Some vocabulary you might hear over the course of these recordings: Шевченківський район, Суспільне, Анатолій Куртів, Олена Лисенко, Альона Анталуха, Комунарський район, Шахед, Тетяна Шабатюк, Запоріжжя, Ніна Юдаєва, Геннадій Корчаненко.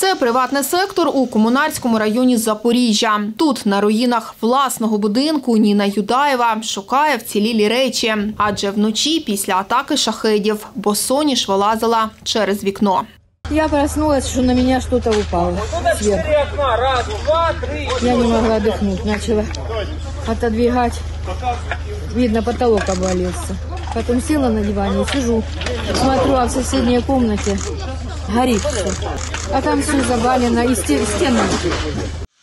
Це приватний сектор у Комунарському районі Запоріжжя. Тут, на руїнах власного будинку, Ніна Юдаєва шукає вцілілі речі. Адже вночі після атаки шахедів босоніж вилазила через вікно. Я проснулась, что на меня что-то упало. Сверху. Я не могла отдохнуть, начала отодвигать. Видно, потолок обвалился. Потом села на диване, сижу, смотрю, а в соседней комнате горит все. А там все завалено, и стены.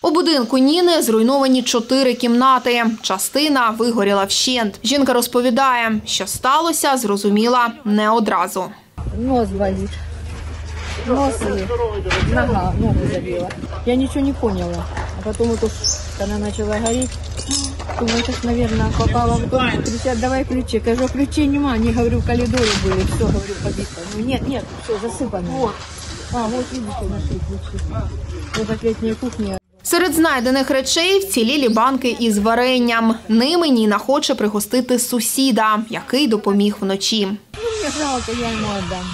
У будинку Ніни зруйновані 4 кімнати. Частина вигоріла вщент. Жінка розповідає, що сталося, зрозуміла не одразу. Нос болить. Нос и нога, ногу забила. Я ничего не поняла. А потом вот она начала гореть. Думаю, сейчас, наверное, попала в дом. Кричат, давай ключи. Кажу, ключей нема. Они, говорю, в коридоре были. Все, говорю, побито. Ну, нет, нет, все засыпано. Вот. А, вот, видите, нашли ключи. Вот от летней кухни. Серед знайдених речей вцілілі банки із варенням. Ними Ніна хоче пригостити сусіда, який допоміг вночі. Ну, мені жалко, я йому віддам.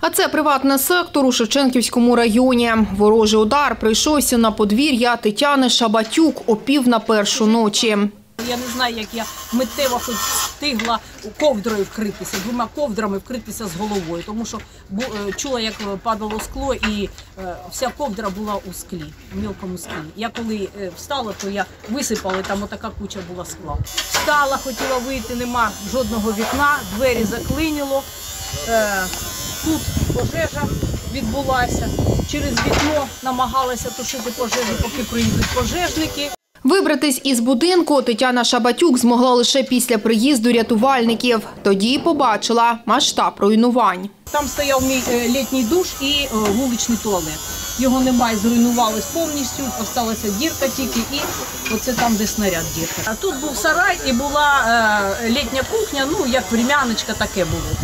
А це приватний сектор у Шевченківському районі. Ворожий удар прийшовся на подвір'я Тетяни Шабатюк о 12:30 ночі. Я не знаю, як я миттєво хоч встигла ковдрою вкритися, 2 ковдрами вкритися з головою, тому що чула, як падало скло, і вся ковдра була у склі, у мілкому склі. Я коли встала, то я висипала, і там отака куча була скла. Встала, хотіла вийти, нема жодного вікна, двері заклинило. Тут пожежа відбулася, через вікно намагалася тушити пожежу, поки приїдуть пожежники. Вибратись із будинку Тетяна Шабатюк змогла лише після приїзду рятувальників. Тоді побачила масштаб руйнувань. Там стояв мій літній душ і вуличний туалет. Його немає, зруйнувалось повністю, залишилася дірка тільки і оце там, де снаряд дірка. А тут був сарай і була літня кухня, ну як времяночка таке було.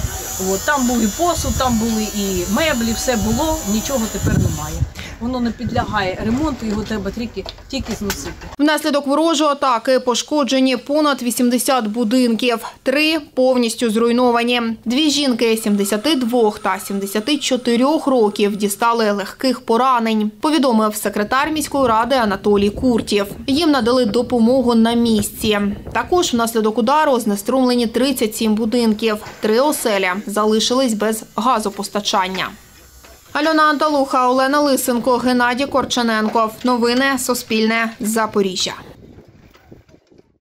От, там був і посуд, там були і меблі, все було, нічого тепер немає. Воно не підлягає ремонту, його треба тільки зносити. Внаслідок ворожої атаки пошкоджені понад 80 будинків. 3 повністю зруйновані. 2 жінки 72 та 74 років дістали легких поранень, повідомив секретар міської ради Анатолій Куртів. Їм надали допомогу на місці. Також внаслідок удару знеструмлені 37 будинків. 3 оселі залишились без газопостачання. Альона Анталуха, Олена Лисенко, Геннадій Корчаненко. Новини Суспільне. Запоріжжя.